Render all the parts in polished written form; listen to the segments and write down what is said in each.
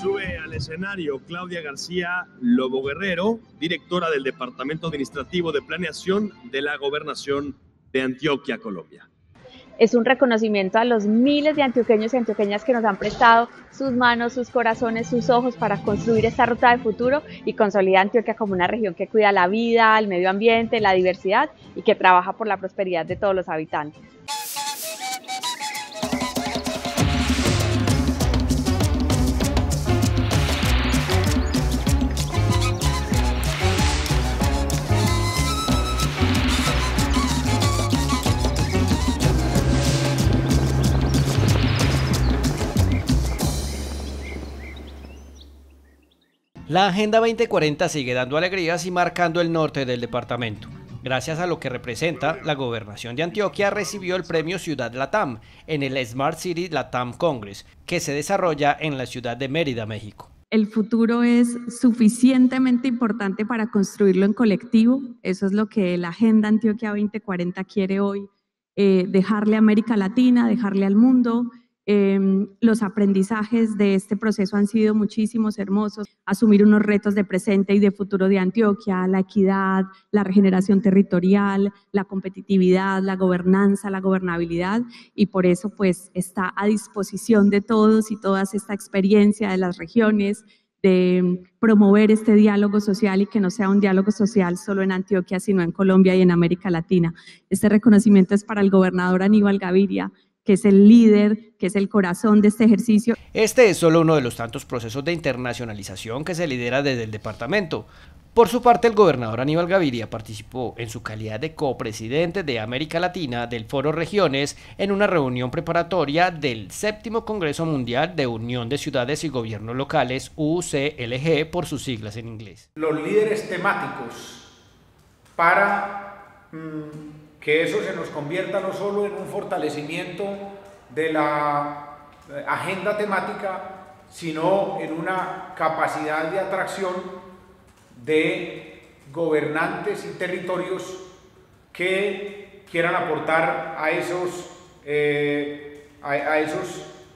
Sube al escenario Claudia García Lobo Guerrero, directora del Departamento Administrativo de Planeación de la Gobernación de Antioquia, Colombia. Es un reconocimiento a los miles de antioqueños y antioqueñas que nos han prestado sus manos, sus corazones, sus ojos para construir esta ruta de futuro y consolidar Antioquia como una región que cuida la vida, el medio ambiente, la diversidad y que trabaja por la prosperidad de todos los habitantes. La Agenda 2040 sigue dando alegrías y marcando el norte del departamento. Gracias a lo que representa, la Gobernación de Antioquia recibió el premio Ciudad LATAM en el Smart City Latam Congress, que se desarrolla en la ciudad de Mérida, México. El futuro es suficientemente importante para construirlo en colectivo. Eso es lo que la Agenda Antioquia 2040 quiere hoy, dejarle a América Latina, dejarle al mundo. Los aprendizajes de este proceso han sido muchísimos, hermosos. Asumir unos retos de presente y de futuro de Antioquia, la equidad, la regeneración territorial, la competitividad, la gobernanza, la gobernabilidad. Y por eso pues está a disposición de todos y todas esta experiencia de las regiones, de promover este diálogo social y que no sea un diálogo social solo en Antioquia, sino en Colombia y en América Latina. Este reconocimiento es para el gobernador Aníbal Gaviria, que es el líder, que es el corazón de este ejercicio. Este es solo uno de los tantos procesos de internacionalización que se lidera desde el departamento. Por su parte, el gobernador Aníbal Gaviria participó en su calidad de copresidente de América Latina del Foro Regiones en una reunión preparatoria del 7º Congreso Mundial de Unión de Ciudades y Gobiernos Locales, UCLG, por sus siglas en inglés. Los líderes temáticos para que eso se nos convierta no solo en un fortalecimiento de la agenda temática, sino en una capacidad de atracción de gobernantes y territorios que quieran aportar a esos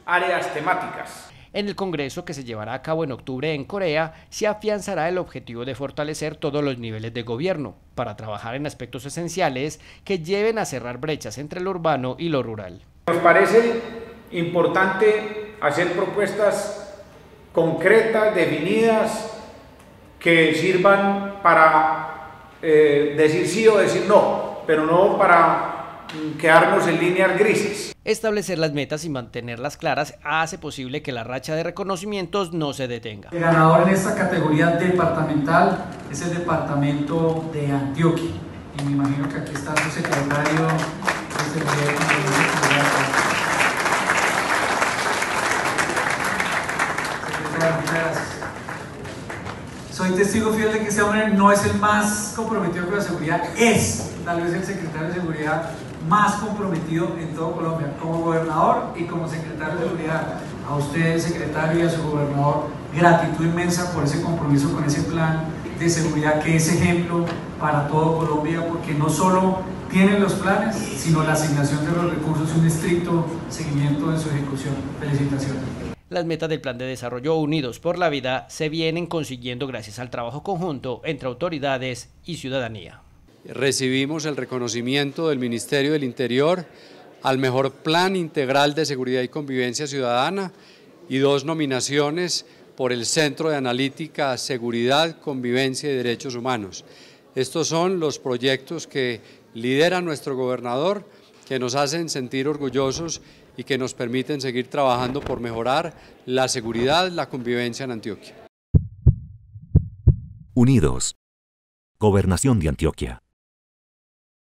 áreas temáticas. En el Congreso, que se llevará a cabo en octubre en Corea, se afianzará el objetivo de fortalecer todos los niveles de gobierno para trabajar en aspectos esenciales que lleven a cerrar brechas entre lo urbano y lo rural. Nos parece importante hacer propuestas concretas, definidas, que sirvan para decir sí o decir no, pero no para quedarnos en líneas grises. Establecer las metas y mantenerlas claras hace posible que la racha de reconocimientos no se detenga. El ganador en esta categoría departamental es el departamento de Antioquia. Y me imagino que aquí está su secretario de Seguridad. Soy testigo fiel de que este hombre no es el más comprometido con la seguridad, es tal vez el secretario de Seguridad más comprometido en todo Colombia, como gobernador y como secretario de Seguridad. A usted, secretario, y a su gobernador, gratitud inmensa por ese compromiso con ese plan de seguridad que es ejemplo para todo Colombia, porque no solo tienen los planes, sino la asignación de los recursos y un estricto seguimiento de su ejecución. Felicitaciones. Las metas del Plan de Desarrollo Unidos por la Vida se vienen consiguiendo gracias al trabajo conjunto entre autoridades y ciudadanía. Recibimos el reconocimiento del Ministerio del Interior al mejor Plan Integral de Seguridad y Convivencia Ciudadana y 2 nominaciones por el Centro de Analítica, Seguridad, Convivencia y Derechos Humanos. Estos son los proyectos que lidera nuestro gobernador, que nos hacen sentir orgullosos y que nos permiten seguir trabajando por mejorar la seguridad, la convivencia en Antioquia. Unidos. Gobernación de Antioquia.